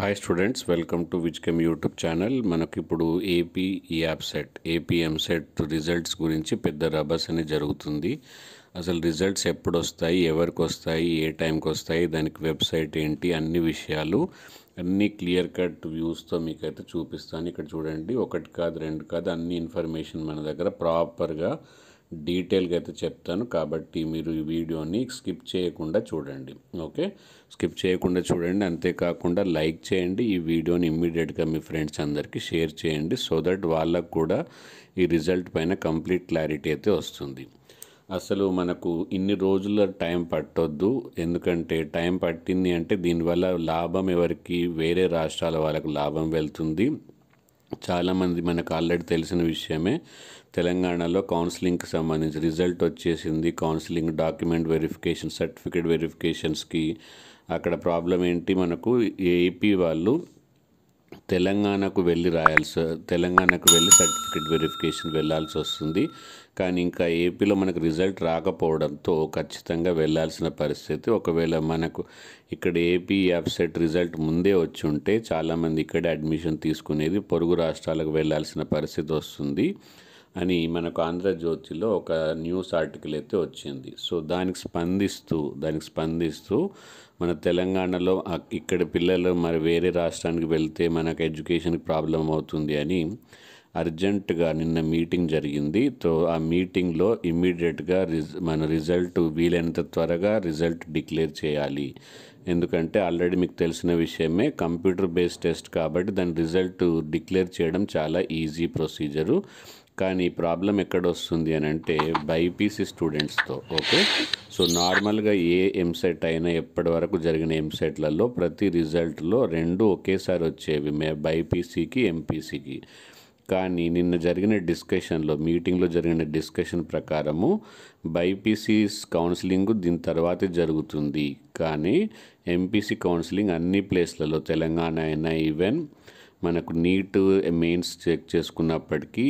High students welcome to विज्केम YouTube channel मनकिपुडु AP EAMCET AP EAMCET results गुरिंची पेद्द रबसने जरुगुतुंदी असल रिजल्ट्स एप्पुडु वस्तायी एवरिकी वस्तायी ए टाइंकी वस्तायी दानिकी वेबसाइट एंटी अन्नी विषयालु अन्नी क्लियर कट व्यूज़ तो मीकैते चूपिस्तानु इक्कड चूडंडी ओकट कादु रेंडु कादु अन्नी इन्फर्मेशन मन दग्गर प्रॉपर गा डीटेल गा अयिते चेप्तानु काबट्टी मीरु ई वीडियोनी स्किप चेयकुंडा चूडंडी ओके स्किप चेयकुंडा चूडंडी अंते काकुंडा लाइक चेयंडी ई वीडियोनी इमीडियट गा मी फ्रेंड्स अंदरिकी शेर चेयंडी सो दट वाळ्ळकु कूडा ई रिजल्ट पैन कंप्लीट क्लारिटी अयिते वस्तुंदी असलु मनकु इन्नि रोजुल टाइम पट्टोद्दु एंदुकंटे टाइम पट्टिंदी अंटे दीनिवल्ल लाभं एवरिकी वेरे राष्ट्राल वाळ्ळकु लाभं वेल्तुंदी चाला मंदी मनकु आल्रेडी तेलिसिन विषयमे तेलंगाणलो काउंसलिंग की संबंधी रिजल्ट वच्चेसिंदी counselling document verification certificate verifications की अक्कड़ प्रॉब्लम एंटी मनकु एपी वाळ्ळु तेलंगाणकु वेल्ली रायाल्सि तेलंगाणकु वेल्ली सर्टिफिकेट वेरिफिकेशन वेल्लाल्सि वस्तुंदी కానీ ఇంకా ఏపీలో మనకు రిజల్ట్ రాకపోవడంతో ఖచ్చితంగా వెళ్ళాల్సిన పరిస్థితి ఒకవేళ మనకు ఇక్కడ AP EAMCET రిజల్ట్ ముందే వచ్చి ఉంటే చాలామంది ఇక్కడే అడ్మిషన్ తీసుకునేది పొరుగు రాష్ట్రాలకు వెళ్ళాల్సిన పరిస్థితి వస్తుంది అని మనకు ఆంధ్రజ్యోతిలో ఒక న్యూస్ ఆర్టికల్ అయితే వచ్చింది సో దానికి స్పందిస్తూ మన తెలంగాణలో ఇక్కడ పిల్లలు మరి వేరే రాష్ట్రానికి వెళ్తే మనకు ఎడ్యుకేషన్ ప్రాబ్లం అవుతుంది అని अर्जेंट गा निन्न मीटिंग जरिगिंदी तो आ मीटिंग लो इमीडिएट गा मन रिजल्ट वीलैनंत त्वरगा रिजल्ट डिक्लेर चेयाली एंदुकंटे आल्रेडी मीकु तेलिसिन विषयमे कंप्यूटर बेस्ड टेस्ट काबट्टी दानि रिजल्ट डिक्लेर चेयडं चाला ईजी प्रोसीजर కానీ ప్రాబ్లం ఎక్కడ వస్తుంది అని అంటే BiPC స్టూడెంట్స్ తో ఓకే సో నార్మల్ గా ఏ ఎంసెట్ అయినా ఎప్పటి వరకు జరిగిన ఎంసెట్లలో ప్రతి రిజల్ట్ లో రెండు ఒకేసారి వచ్చేవి BiPC కి MPC కి కానీ నిన్న జరిగిన డిస్కషన్ లో మీటింగ్ లో జరిగిన డిస్కషన్ ప్రకారము BiPC కౌన్సిలింగ్ దీని తర్వాతే జరుగుతుంది కానీ MPC కౌన్సిలింగ్ అన్ని ప్లేస్లలో తెలంగాణ అయినా ఈవెన్ మనకు నీట్ మెయిన్స్ చెక్ చేసుకున్నప్పటికీ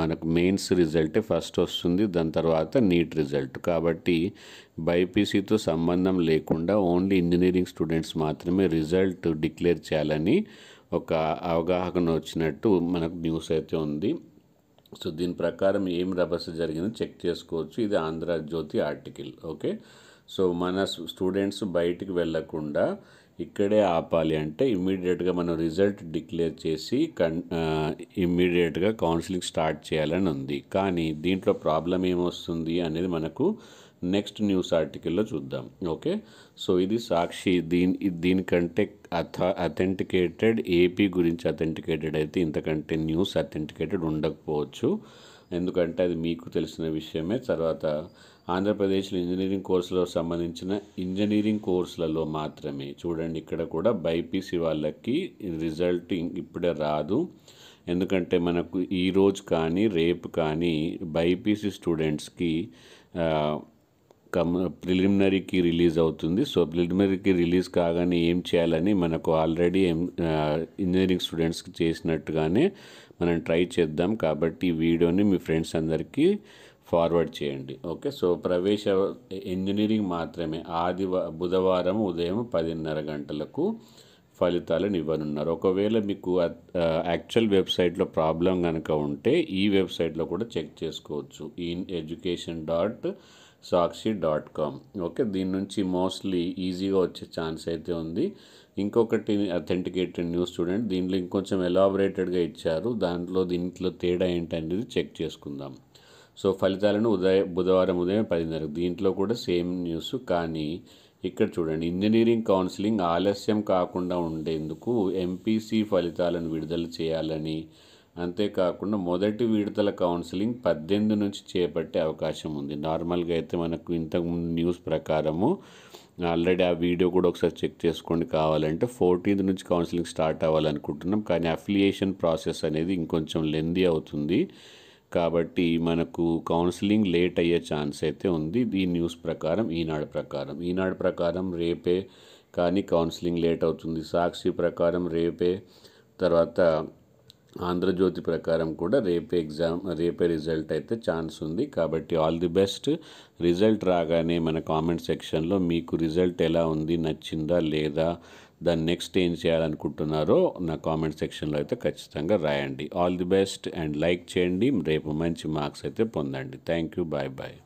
మనకు మెయిన్స్ రిజల్టే ఫస్ట్ వస్తుంది దాని తర్వాత నీట్ రిజల్ట్ కాబట్టి BiPCతో సంబంధం లేకుండా ఓన్లీ ఇంజనీరింగ్ స్టూడెంట్స్ మాత్రమే రిజల్ట్ డిక్లేర్ చేయాలని ఒక అవగాహన వచ్చినట్టు మనకు న్యూస్ అయితే ఉంది సో దీని ప్రకారం ఏం రభస జరిగిందో చెక్ చేసుకోవచ్చు ఇది ఆంధ్రజ్యోతి ఆర్టికల్ ఓకే సో మన స్టూడెంట్స్ బయటికి వెళ్ళకుండా ఇక్కడే ఆపాలి అంటే ఇమిడియేట్ గా మనం రిజల్ట్ డిక్లేర్ చేసి ఇమిడియేట్ గా కౌన్సిలింగ్ స్టార్ట్ చేయాలని ఉంది కానీ దీంట్లో ప్రాబ్లం ఏమొస్తుంది అనేది మనకు నెక్స్ట్ న్యూస్ ఆర్టికల్ లో చూద్దాం ఓకే సో ఇది సాక్షి దీనికంటే అథెంటికేటెడ్ ఏపీ గురించి అథెంటికేటెడ్ అయితే ఇంతకంటే న్యూస్ అథెంటికేటెడ్ ఉండకపోవచ్చు ఎందుకంటే అది మీకు తెలిసిన విషయమే తర్వాత ఆంధ్రప్రదేశ్లో ఇంజనీరింగ్ కోర్సులకు సంబంధించిన ఇంజనీరింగ్ కోర్సులలో మాత్రమే చూడండి ఇక్కడ కూడా BiPC వాళ్ళకి రిజల్ట్ ఇప్పుడే రాదు ఎందుకంటే మనకు ఈ రోజు కానీ రేపు కానీ BiPC స్టూడెంట్స్కి ప్రిలిమినరీకి రిలీజ్ అవుతుంది సో ప్రిలిమినరీకి రిలీజ్ కాగానే ఏం చేయాలని మనకు ఆల్రెడీ ఇంజనీరింగ్ స్టూడెంట్స్కి చేసినట్టుగానే మనం ట్రై చేద్దాం కాబట్టి ఈ వీడియోని మీ ఫ్రెండ్స్ అందరికీ ఫార్వర్డ్ చేయండి ఓకే సో ప్రవేశ ఇంజనీరింగ్ మాత్రమే బుధవారం ఉదయం 10:30 గంటలకు ఫలితాలను ఇవ్వనున్నారు ఒకవేళ మీకు యాక్చువల్ వెబ్సైట్లో ప్రాబ్లం కనుక ఉంటే ఈ వెబ్సైట్లో కూడా చెక్ చేసుకోవచ్చు ineducation.sakshi.com ఓకే దీని నుంచి మోస్ట్లీ ఈజీగా వచ్చే ఛాన్స్ అయితే ఉంది ఇంకొకటి అథెంటికేటెడ్ న్యూస్ స్టూడెంట్ దీనిలో ఇంకొంచెం ఎలాబరేటెడ్గా ఇచ్చారు దీంట్లో తేడా ఏంటనేది చెక్ చేసుకుందాం సో ఫలితాలను బుధవారం ఉదయం 10:30 దీంట్లో కూడా సేమ్ న్యూస్ కానీ ఇక్కడ చూడండి ఇంజనీరింగ్ కౌన్సిలింగ్ ఆలస్యం కాకుండా ఉండేందుకు MPC ఫలితాలను విడుదల చేయాలని అంతేకాకుండా మొదటి విడుదల కౌన్సిలింగ్ 18 నుంచి చేపట్టే అవకాశం ఉంది నార్మల్గా అయితే మనకు ఇంతకుముందు న్యూస్ ప్రకారము ఆల్రెడీ ఆ వీడియో కూడా ఒకసారి చెక్ చేసుకోండి కావాలంటే 14 నుంచి కౌన్సిలింగ్ స్టార్ట్ అవ్వాలనుకుంటున్నాం కానీ అఫిలియేషన్ ప్రాసెస్ అనేది ఇంకొంచెం లెందీ అవుతుంది కాబట్టి మనకు కౌన్సిలింగ్ లేట్ అయ్యే ఛాన్స్ అయితే ఉంది ఈ న్యూస్ ప్రకారం ఈనాడు ప్రకారం రేపే కానీ కౌన్సిలింగ్ లేట్ అవుతుంది సాక్షి ప్రకారం రేపే తర్వాత ఆంధ్రజ్యోతి ప్రకారం కూడా రేపే రిజల్ట్ అయితే ఛాన్స్ ఉంది కాబట్టి ఆల్ ది బెస్ట్ రిజల్ట్ రాగానే మన కామెంట్ సెక్షన్లో మీకు రిజల్ట్ ఎలా ఉంది నచ్చిందా లేదా దాని నెక్స్ట్ ఏం చేయాలనుకుంటున్నారో నా కామెంట్ సెక్షన్లో అయితే ఖచ్చితంగా రాయండి. All the best and like చేయండి. రేపు మంచి మార్క్స్ అయితే పొందండి. Thank you. Bye bye.